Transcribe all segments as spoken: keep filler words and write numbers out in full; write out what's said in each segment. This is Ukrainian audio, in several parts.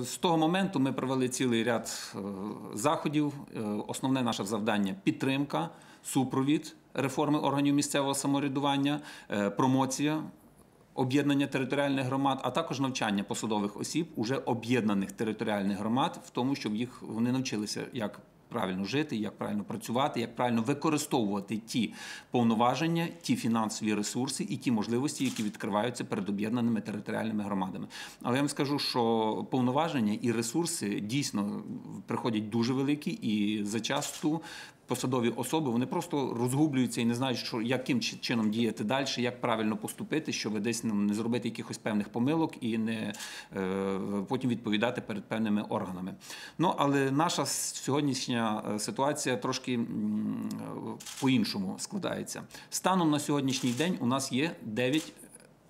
З того моменту ми провели цілий ряд заходів. Основне наше завдання – підтримка, супровід реформи органів місцевого самоврядування, промоція об'єднання територіальних громад, а також навчання посадових осіб уже об'єднаних територіальних громад в тому, щоб їх вони навчилися, як правильно жити, як правильно працювати, як правильно використовувати ті повноваження, ті фінансові ресурси і ті можливості, які відкриваються перед об'єднаними територіальними громадами. Але я вам скажу, що повноваження і ресурси дійсно приходять дуже великі, і зачасту посадові особи, вони просто розгублюються і не знають, що, яким чином діяти далі, як правильно поступити, щоб десь не зробити якихось певних помилок і не е, потім відповідати перед певними органами. Ну, але наша сьогоднішня ситуація трошки по-іншому складається. Станом на сьогоднішній день у нас є дев'ять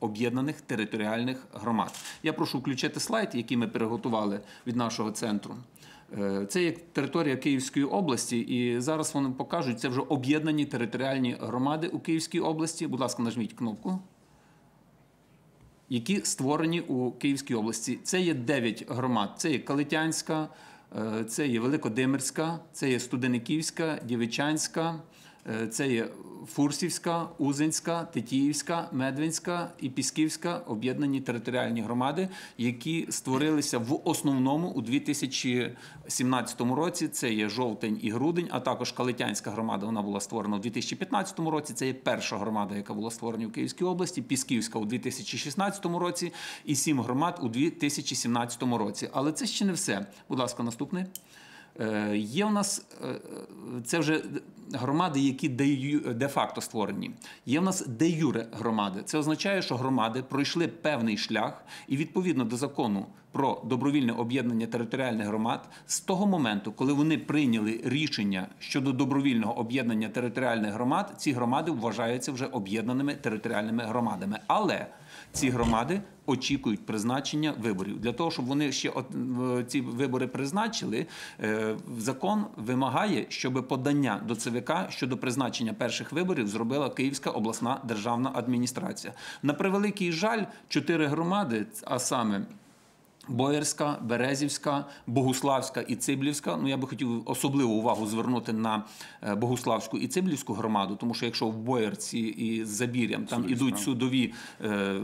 об'єднаних територіальних громад. Я прошу включити слайд, який ми приготували від нашого центру. Це є територія Київської області, і зараз вони покажуть, це вже об'єднані територіальні громади у Київській області. Будь ласка, нажміть кнопку. Які створені у Київській області. Це є дев'ять громад. Це є Калитянська, це є Великодимерська, це є Студениківська, Дівичківська, це є Фурсівська, Узинська, Тетіївська, Медвінська і Пісківська об'єднані територіальні громади, які створилися в основному у дві тисячі сімнадцятому році. Це є жовтень і грудень, а також Калитянська громада, вона була створена у дві тисячі п'ятнадцятому році. Це є перша громада, яка була створена в Київській області, Пісківська у дві тисячі шістнадцятому році і сім громад у дві тисячі сімнадцятому році. Але це ще не все. Будь ласка, наступний. Є у нас, це вже громади, які де-факто створені. Є в нас де-юре громади. Це означає, що громади пройшли певний шлях і відповідно до закону про добровільне об'єднання територіальних громад з того моменту, коли вони прийняли рішення щодо добровільного об'єднання територіальних громад, ці громади вважаються вже об'єднаними територіальними громадами. Але ці громади очікують призначення виборів. Для того, щоб вони ще ці вибори призначили, закон вимагає, щоб подання до ЦВК щодо призначення перших виборів зробила Київська обласна державна адміністрація. На превеликий жаль, чотири громади, а саме Боярська, Березівська, Богославська і Циблівська. Ну, я би хотів особливу увагу звернути на Богославську і Циблівську громаду, тому що якщо в Боярці і з Забір'ям там ідуть судові е,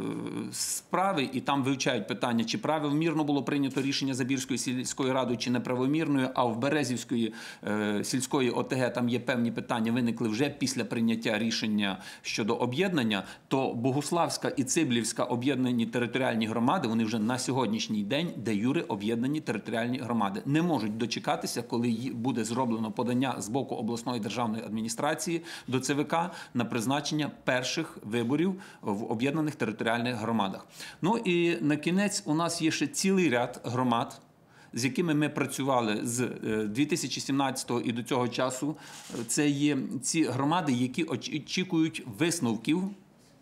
справи, і там вивчають питання, чи правомірно було прийнято рішення Забірської сільської ради, чи неправомірною, а в Березівської е, сільської ОТГ там є певні питання, виникли вже після прийняття рішення щодо об'єднання, то Богославська і Циблівська об'єднані територіальні громади, вони вже на сьогоднішній день де-юре об'єднані територіальні громади. Не можуть дочекатися, коли буде зроблено подання з боку обласної державної адміністрації до ЦВК на призначення перших виборів в об'єднаних територіальних громадах. Ну і на кінець у нас є ще цілий ряд громад, з якими ми працювали з дві тисячі сімнадцятого і до цього часу. Це є ці громади, які очікують висновків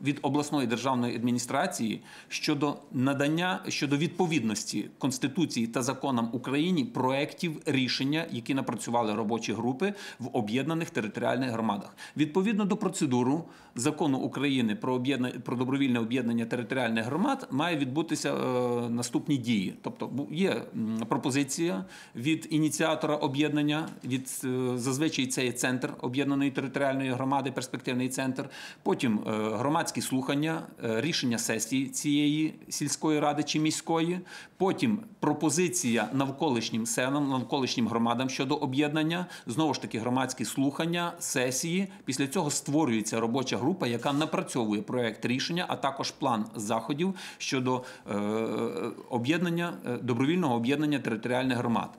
від обласної державної адміністрації щодо надання, щодо відповідності Конституції та законам України проєктів рішення, які напрацювали робочі групи в об'єднаних територіальних громадах. Відповідно до процедури закону України про, про добровільне об'єднання територіальних громад має відбутися е, наступні дії. Тобто є пропозиція від ініціатора об'єднання, від е, зазвичай це є центр об'єднаної територіальної громади, перспективний центр, потім е, громад слухання, рішення сесії цієї сільської ради чи міської, потім пропозиція навколишнім селам, навколишнім громадам щодо об'єднання, знову ж таки громадські слухання, сесії. Після цього створюється робоча група, яка напрацьовує проєкт рішення, а також план заходів щодо е, об'єднання, добровільного об'єднання територіальних громад.